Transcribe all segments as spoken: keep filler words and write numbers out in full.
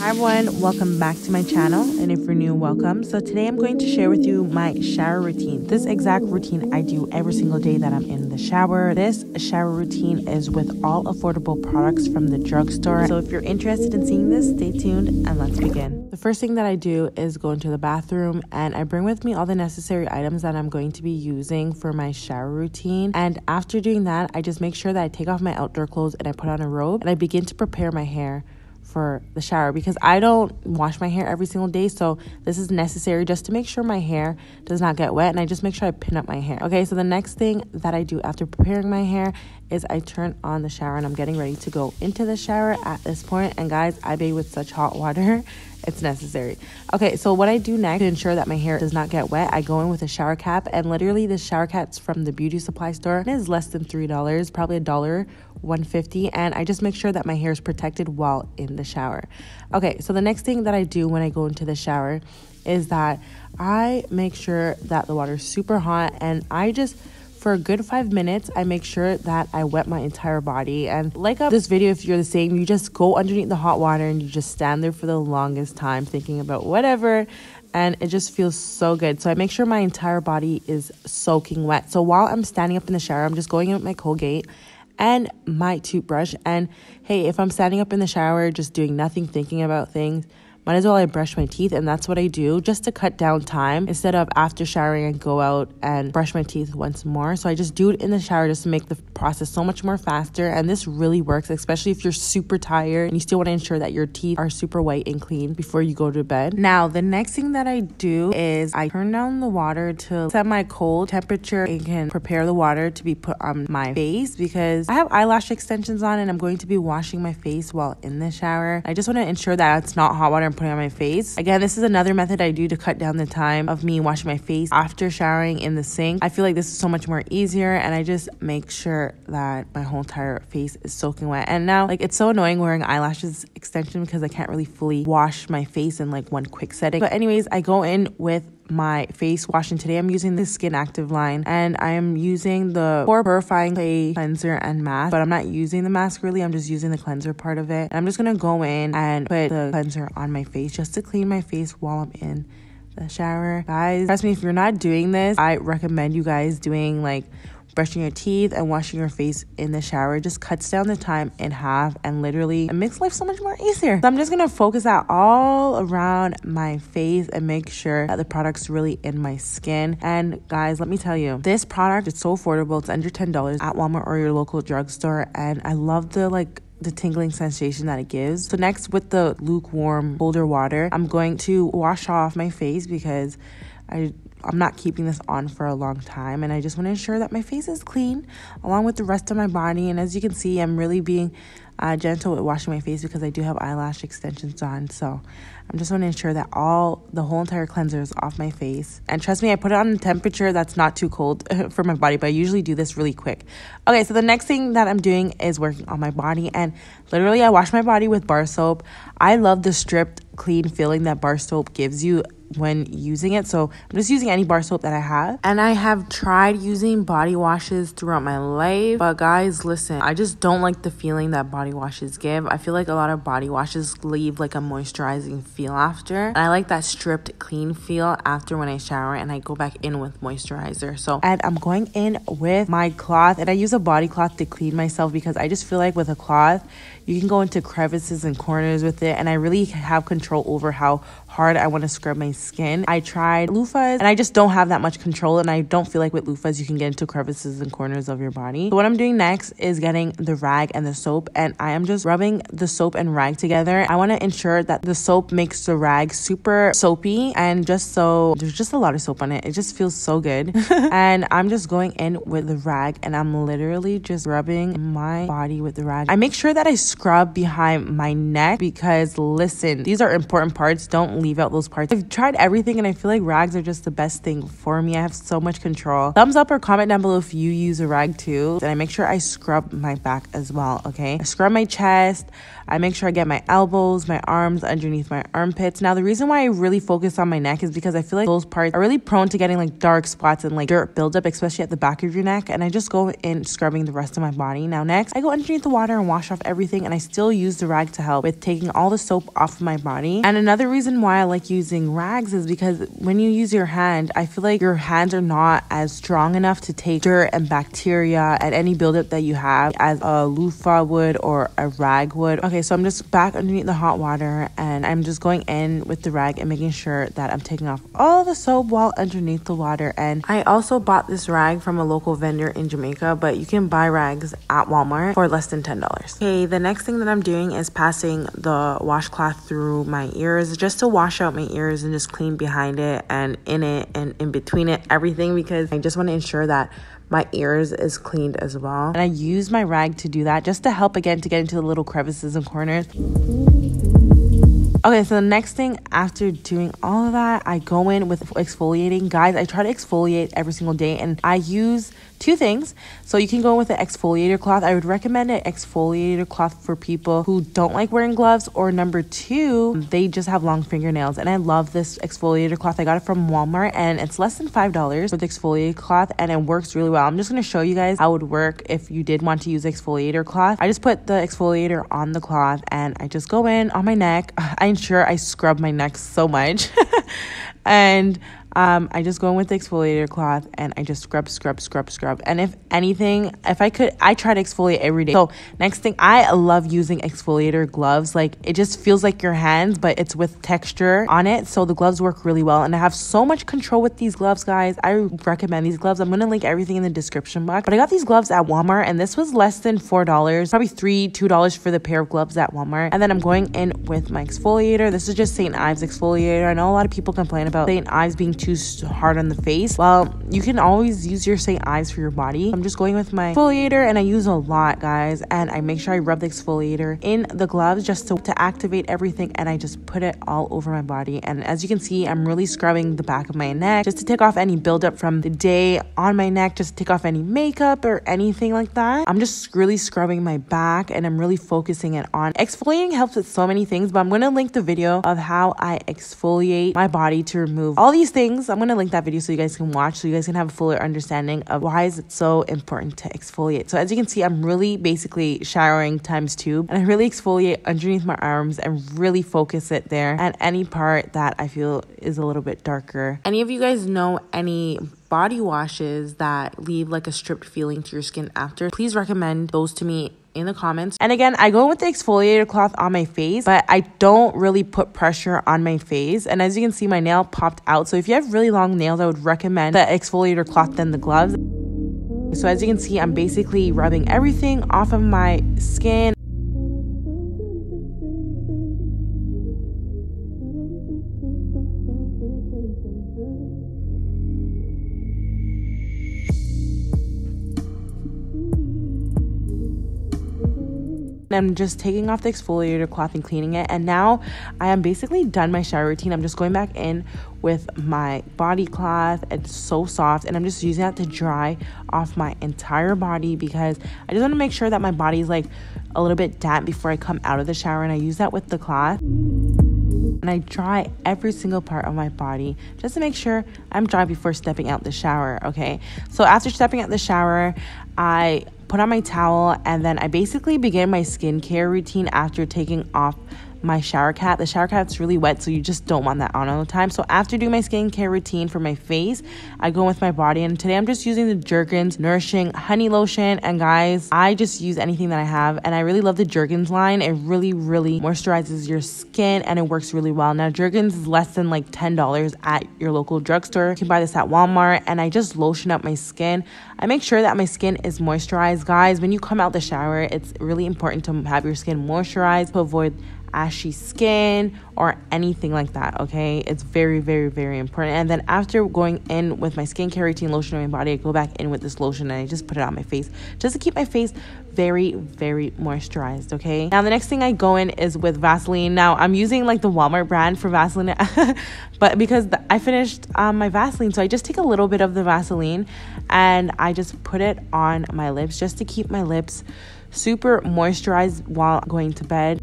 Hi everyone, welcome back to my channel, and if you're new, welcome. So today I'm going to share with you my shower routine. This exact routine I do every single day that I'm in the shower. This shower routine is with all affordable products from the drugstore. So if you're interested in seeing this, stay tuned and let's begin. The first thing that I do is go into the bathroom and I bring with me all the necessary items that I'm going to be using for my shower routine. And after doing that, I just make sure that I take off my outdoor clothes and I put on a robe and I begin to prepare my hair for the shower, because I don't wash my hair every single day, so this is necessary just to make sure my hair does not get wet, and I just make sure I pin up my hair. Okay, so the next thing that I do after preparing my hair is I turn on the shower, and I'm getting ready to go into the shower at this point. And guys, I bathe with such hot water. It's necessary. Okay, so what I do next to ensure that my hair does not get wet, I go in with a shower cap, and literally this shower cap's from the beauty supply store. It is less than three dollars, probably a dollar one fifty, and I just make sure that my hair is protected while in the shower. Okay, so the next thing that I do when I go into the shower is that I make sure that the water's super hot, and I just for a good five minutes, I make sure that I wet my entire body. And like up this video, if you're the same, you just go underneath the hot water and you just stand there for the longest time thinking about whatever. And it just feels so good. So I make sure my entire body is soaking wet. So while I'm standing up in the shower, I'm just going in with my Colgate and my toothbrush. And hey, if I'm standing up in the shower, just doing nothing, thinking about things, might as well I brush my teeth, and that's what I do just to cut down time instead of after showering I go out and brush my teeth once more. So I just do it in the shower just to make the process so much more faster, and this really works, especially if you're super tired and you still want to ensure that your teeth are super white and clean before you go to bed. Now the next thing that I do is I turn down the water to semi-cold temperature and can prepare the water to be put on my face, because I have eyelash extensions on and I'm going to be washing my face while in the shower. I just want to ensure that it's not hot water I'm putting on my face. Again, this is another method I do to cut down the time of me washing my face after showering in the sink. I feel like this is so much more easier, and I just make sure that my whole entire face is soaking wet. And now, like, it's so annoying wearing eyelashes extension because I can't really fully wash my face in like one quick setting. But anyways, I go in with my face wash, and today I'm using the Skin Active line, and I am using the pore purifying clay cleanser and mask, but I'm not using the mask really, I'm just using the cleanser part of it. And I'm just gonna go in and put the cleanser on my face just to clean my face while I'm in the shower. Guys, trust me, if you're not doing this, I recommend you guys doing like brushing your teeth and washing your face in the shower. Just cuts down the time in half and literally it makes life so much more easier. So I'm just gonna focus that all around my face and make sure that the product's really in my skin. And guys, let me tell you, this product is so affordable. It's under ten dollars at Walmart or your local drugstore, and I love the like the tingling sensation that it gives. So next, with the lukewarm colder water, I'm going to wash off my face because I I'm not keeping this on for a long time, and I just want to ensure that my face is clean along with the rest of my body. And as you can see, I'm really being uh, gentle with washing my face because I do have eyelash extensions on, so I'm just want to ensure that all the whole entire cleanser is off my face. And trust me, I put it on a temperature that's not too cold for my body, but I usually do this really quick. Okay, so the next thing that I'm doing is working on my body, and literally I wash my body with bar soap. I love the stripped clean feeling that bar soap gives you when using it, so I'm just using any bar soap that I have. And I have tried using body washes throughout my life, but guys, listen, I just don't like the feeling that body washes give. I feel like a lot of body washes leave like a moisturizing feel after, and I like that stripped clean feel after when I shower and I go back in with moisturizer. So, and I'm going in with my cloth, and I use a body cloth to clean myself because I just feel like with a cloth you can go into crevices and corners with it, and I really have control over how hard I want to scrub my skin. I tried loofahs and I just don't have that much control, and I don't feel like with loofahs you can get into crevices and corners of your body. So what I'm doing next is getting the rag and the soap, and I am just rubbing the soap and rag together. I want to ensure that the soap makes the rag super soapy, and just so there's just a lot of soap on it. It just feels so good. And I'm just going in with the rag, and I'm literally just rubbing my body with the rag. I make sure that I scrub behind my neck because listen, these are important parts. Don't leave out those parts. I've tried everything, and I feel like rags are just the best thing for me. I have so much control. Thumbs up or comment down below if you use a rag too. And I make sure I scrub my back as well. Okay, I scrub my chest, I make sure I get my elbows, my arms, underneath my armpits. Now, the reason why I really focus on my neck is because I feel like those parts are really prone to getting like dark spots and like dirt buildup, especially at the back of your neck. And I just go in scrubbing the rest of my body. Now, next, I go underneath the water and wash off everything. And I still use the rag to help with taking all the soap off of my body. And another reason why I like using rags is because when you use your hand, I feel like your hands are not as strong enough to take dirt and bacteria and any buildup that you have as a loofah would or a rag would. Okay, so I'm just back underneath the hot water and I'm just going in with the rag and making sure that I'm taking off all the soap while underneath the water. And I also bought this rag from a local vendor in Jamaica, but you can buy rags at Walmart for less than ten dollars. Okay, the next thing that I'm doing is passing the washcloth through my ears just to wash out my ears and just clean behind it and in it and in between it, everything, because I just want to ensure that my ears is cleaned as well. And I use my rag to do that just to help, again, to get into the little crevices and corners. Okay, so the next thing after doing all of that, I go in with exfoliating. Guys, I try to exfoliate every single day and I use two things. So you can go with an exfoliator cloth. I would recommend an exfoliator cloth for people who don't like wearing gloves, or number two, they just have long fingernails. And I love this exfoliator cloth. I got it from Walmart and it's less than five dollars with exfoliator cloth and it works really well. I'm just going to show you guys how it would work if you did want to use exfoliator cloth. I just put the exfoliator on the cloth and I just go in on my neck. I I'm sure I scrub my neck so much and um, I just go in with the exfoliator cloth and I just scrub, scrub, scrub, scrub. And if anything, if I could, I try to exfoliate every day. So next thing, I love using exfoliator gloves. Like it just feels like your hands, but it's with texture on it. So the gloves work really well. And I have so much control with these gloves, guys. I recommend these gloves. I'm going to link everything in the description box. But I got these gloves at Walmart and this was less than four dollars, probably three, two dollars for the pair of gloves at Walmart. And then I'm going in with my exfoliator. This is just Saint Ives exfoliator. I know a lot of people complain about Saint Ives being too hard on the face. Well, you can always use your Saint Ives for your body. I'm just going with my exfoliator and I use a lot, guys, and I make sure I rub the exfoliator in the gloves just to, to activate everything, and I just put it all over my body. And as you can see, I'm really scrubbing the back of my neck just to take off any buildup from the day on my neck, just to take off any makeup or anything like that. I'm just really scrubbing my back and I'm really focusing it on. Exfoliating helps with so many things, but I'm going to link the video of how I exfoliate my body to remove all these things. I'm going to link that video so you guys can watch, so you guys can have a fuller understanding of why is it so important to exfoliate. So as you can see, I'm really basically showering times two, and I really exfoliate underneath my arms and really focus it there at any part that I feel is a little bit darker. Any of you guys know any body washes that leave like a stripped feeling to your skin after? Please recommend those to me in the comments. And again, I go with the exfoliator cloth on my face, but I don't really put pressure on my face. And as you can see, my nail popped out. So if you have really long nails, I would recommend the exfoliator cloth than the gloves. So as you can see, I'm basically rubbing everything off of my skin. I'm just taking off the exfoliator cloth and cleaning it. And now I am basically done my shower routine. I'm just going back in with my body cloth. It's so soft and I'm just using that to dry off my entire body because I just want to make sure that my body is like a little bit damp before I come out of the shower, and I use that with the cloth. And I dry every single part of my body just to make sure I'm dry before stepping out the shower, okay? So after stepping out the shower, I put on my towel and then I basically begin my skincare routine after taking off my shower cap. The shower cap's really wet, so you just don't want that on all the time. So after doing my skincare routine for my face, I go in with my body, and today I'm just using the Jergens Nourishing Honey Lotion. And guys, I just use anything that I have, and I really love the Jergens line. It really, really moisturizes your skin and it works really well. Now, Jergens is less than like ten dollars at your local drugstore. You can buy this at Walmart, and I just lotion up my skin. I make sure that my skin is moisturized. Guys, when you come out the shower, it's really important to have your skin moisturized to avoid ashy skin or anything like that, okay? It's very, very, very important. And then after going in with my skincare routine, lotion on my body, I go back in with this lotion and I just put it on my face just to keep my face very, very moisturized, okay? Now, the next thing I go in is with Vaseline. Now, I'm using like the Walmart brand for Vaseline, but because the, I finished um, my Vaseline, so I just take a little bit of the Vaseline and I just put it on my lips just to keep my lips super moisturized while going to bed.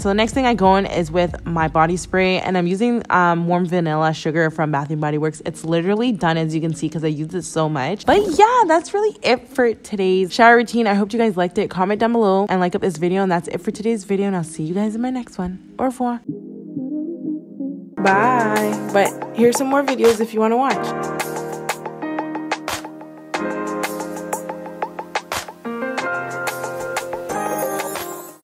So the next thing I go in is with my body spray, and I'm using um, warm vanilla sugar from Bath and Body Works. It's literally done, as you can see, because I used it so much. But yeah, that's really it for today's shower routine. I hope you guys liked it. Comment down below and like up this video. And that's it for today's video, and I'll see you guys in my next one. Au revoir. Bye. But here's some more videos if you want to watch.